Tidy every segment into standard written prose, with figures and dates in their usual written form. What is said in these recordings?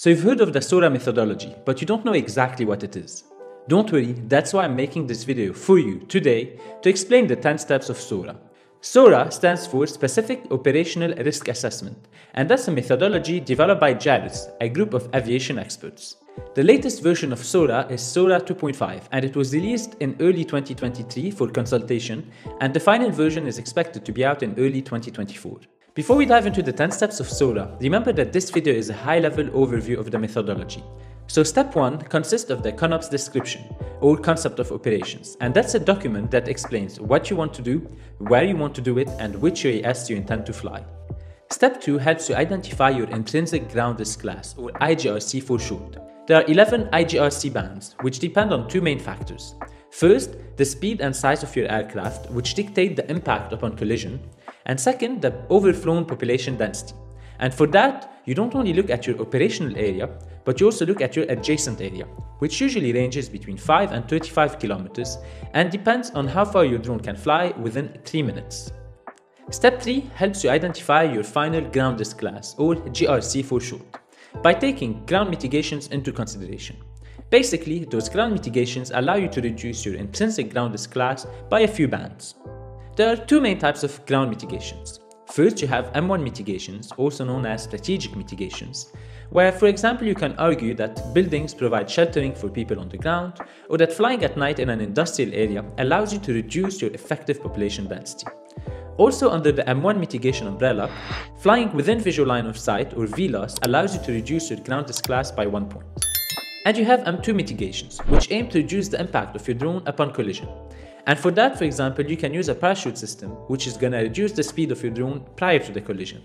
So you've heard of the SORA methodology, but you don't know exactly what it is. Don't worry, that's why I'm making this video for you today to explain the 10 steps of SORA. SORA stands for Specific Operational Risk Assessment, and that's a methodology developed by JARUS, a group of aviation experts. The latest version of SORA is SORA 2.5, and it was released in early 2023 for consultation, and the final version is expected to be out in early 2024. Before we dive into the 10 steps of SORA, remember that this video is a high-level overview of the methodology. So step 1 consists of the CONOPS description, or concept of operations, and that's a document that explains what you want to do, where you want to do it, and which UAS you intend to fly. Step 2 helps you identify your intrinsic ground risk class, or IGRC for short. There are 11 IGRC bands, which depend on two main factors. First, the speed and size of your aircraft, which dictate the impact upon collision, and second, the overflown population density. And for that, you don't only look at your operational area, but you also look at your adjacent area, which usually ranges between 5 and 35 kilometers and depends on how far your drone can fly within 3 minutes. Step 3 helps you identify your final ground risk class, or GRC for short, by taking ground mitigations into consideration. Basically, those ground mitigations allow you to reduce your intrinsic ground risk class by a few bands. There are two main types of ground mitigations. First, you have M1 mitigations, also known as strategic mitigations, where, for example, you can argue that buildings provide sheltering for people on the ground, or that flying at night in an industrial area allows you to reduce your effective population density. Also, under the M1 mitigation umbrella, flying within visual line of sight, or VLOS, allows you to reduce your ground risk class by 1 point. And you have M2 mitigations, which aim to reduce the impact of your drone upon collision. And for that, for example, you can use a parachute system, which is going to reduce the speed of your drone prior to the collision.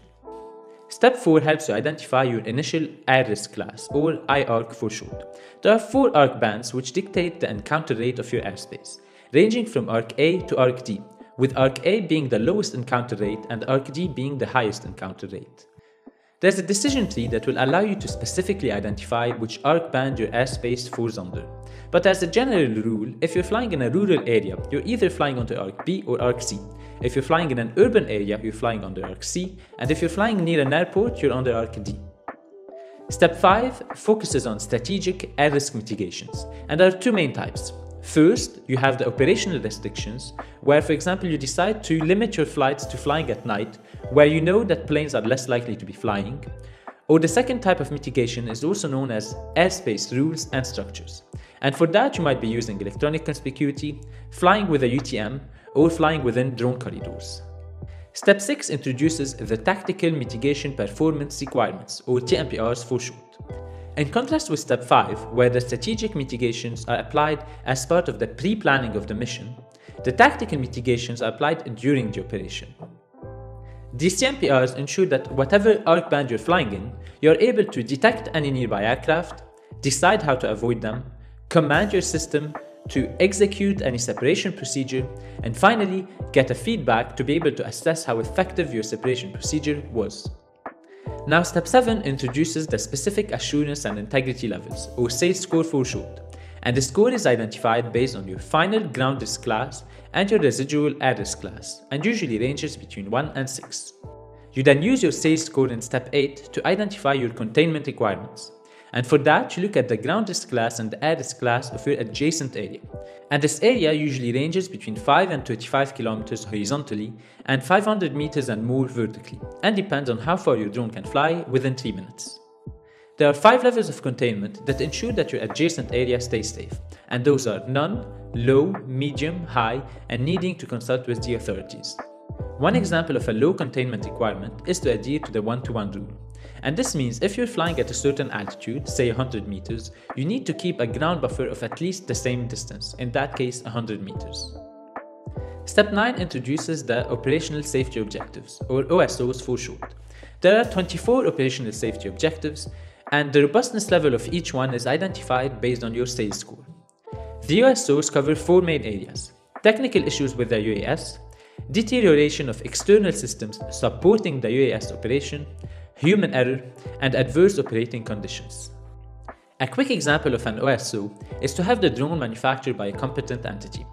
Step 4 helps you identify your initial air risk class, or IARC for short. There are 4 ARC bands which dictate the encounter rate of your airspace, ranging from ARC A to ARC D, with ARC A being the lowest encounter rate and ARC D being the highest encounter rate. There's a decision tree that will allow you to specifically identify which ARC band your airspace falls under. But as a general rule, if you're flying in a rural area, you're either flying onto ARC B or ARC C. If you're flying in an urban area, you're flying under ARC C, and if you're flying near an airport, you're under ARC D. Step 5 focuses on strategic air risk mitigations, and there are two main types. First, you have the operational restrictions, where, for example, you decide to limit your flights to flying at night, where you know that planes are less likely to be flying. Or the second type of mitigation is also known as airspace rules and structures. And for that, you might be using electronic conspicuity, flying with a UTM, or flying within drone corridors. Step 6 introduces the Tactical Mitigation Performance Requirements, or TMPRs for short. In contrast with Step 5, where the strategic mitigations are applied as part of the pre-planning of the mission, the tactical mitigations are applied during the operation. These TMPRs ensure that whatever ARC band you're flying in, you're able to detect any nearby aircraft, decide how to avoid them, command your system to execute any separation procedure, and finally get a feedback to be able to assess how effective your separation procedure was. Now, Step 7 introduces the Specific Assurance and Integrity Levels, or SAIL score for short, and the score is identified based on your final ground risk class and your residual air risk class, and usually ranges between 1 and 6. You then use your SAIL score in Step 8 to identify your containment requirements, and for that you look at the ground risk class and the air risk class of your adjacent area, and this area usually ranges between 5 and 35 kilometers horizontally and 500 meters and more vertically, and depends on how far your drone can fly within 3 minutes. There are 5 levels of containment that ensure that your adjacent area stays safe, and those are none, low, medium, high, and needing to consult with the authorities. One example of a low containment requirement is to adhere to the 1-to-1 rule. And this means if you're flying at a certain altitude, say 100 meters, you need to keep a ground buffer of at least the same distance, in that case 100 meters. Step 9 introduces the Operational Safety Objectives, or OSOs for short. There are 24 operational safety objectives, and the robustness level of each one is identified based on your SAIL score. The OSOs cover 4 main areas: technical issues with the UAS, deterioration of external systems supporting the UAS operation, human error, and adverse operating conditions. A quick example of an OSO is to have the drone manufactured by a competent entity.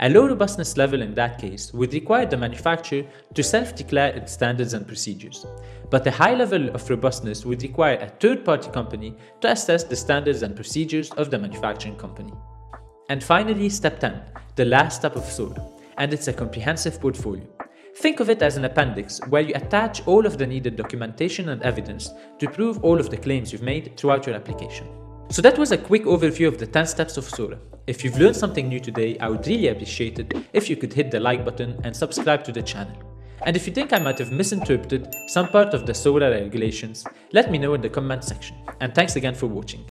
A low robustness level in that case would require the manufacturer to self-declare its standards and procedures, but a high level of robustness would require a third-party company to assess the standards and procedures of the manufacturing company. And finally, step 10, the last step of SORA, and it's a comprehensive portfolio. Think of it as an appendix where you attach all of the needed documentation and evidence to prove all of the claims you've made throughout your application. So that was a quick overview of the 10 steps of SORA. If you've learned something new today, I would really appreciate it if you could hit the like button and subscribe to the channel. And if you think I might have misinterpreted some part of the SORA regulations, let me know in the comment section. And thanks again for watching.